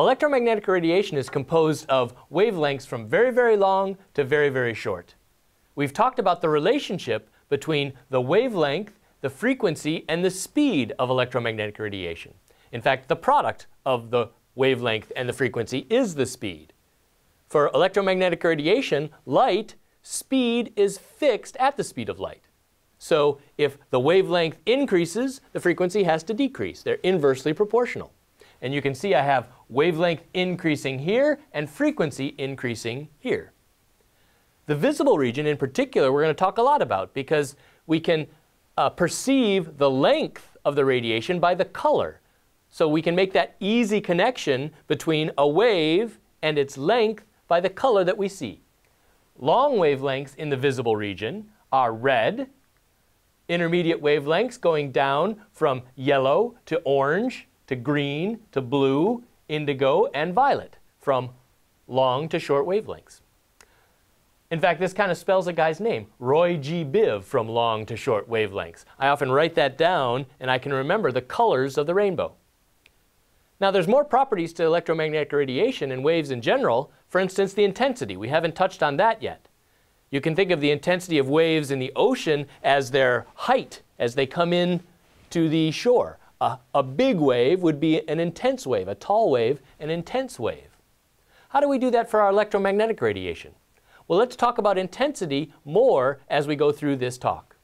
Electromagnetic radiation is composed of wavelengths from very, very long to very, very short. We've talked about the relationship between the wavelength, the frequency, and the speed of electromagnetic radiation. In fact, the product of the wavelength and the frequency is the speed. For electromagnetic radiation, light speed is fixed at the speed of light. So if the wavelength increases, the frequency has to decrease. They're inversely proportional. And you can see I have wavelength increasing here and frequency increasing here. The visible region in particular we're going to talk a lot about because we can perceive the length of the radiation by the color. So we can make that easy connection between a wave and its length by the color that we see. Long wavelengths in the visible region are red, intermediate wavelengths going down from yellow to orange to green to blue, indigo, and violet, from long to short wavelengths. In fact, this kind of spells a guy's name, Roy G. Biv, from long to short wavelengths. I often write that down and I can remember the colors of the rainbow. Now there's more properties to electromagnetic radiation and waves in general. For instance, the intensity. We haven't touched on that yet. You can think of the intensity of waves in the ocean as their height as they come in to the shore. A big wave would be an intense wave, a tall wave, an intense wave. How do we do that for our electromagnetic radiation? Well, let's talk about intensity more as we go through this talk.